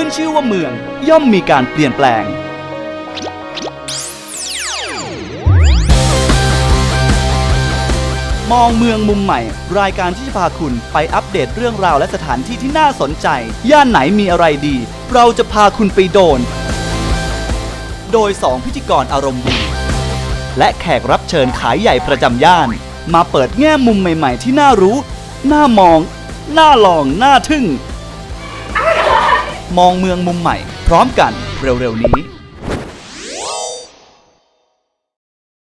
ขึ้นชื่อว่าเมืองย่อมมีการเปลี่ยนแปลงมองเมืองมุมใหม่รายการที่จะพาคุณไปอัปเดตเรื่องราวและสถานที่ที่น่าสนใจย่านไหนมีอะไรดีเราจะพาคุณไปโดนโดย2พิธีกรอารมณ์ดีและแขกรับเชิญขายใหญ่ประจำย่านมาเปิดแง่มุมใหม่ๆที่น่ารู้น่ามองน่าลองน่าทึ่งมองเมืองมุมใหม่พร้อมกันเร็วๆนี้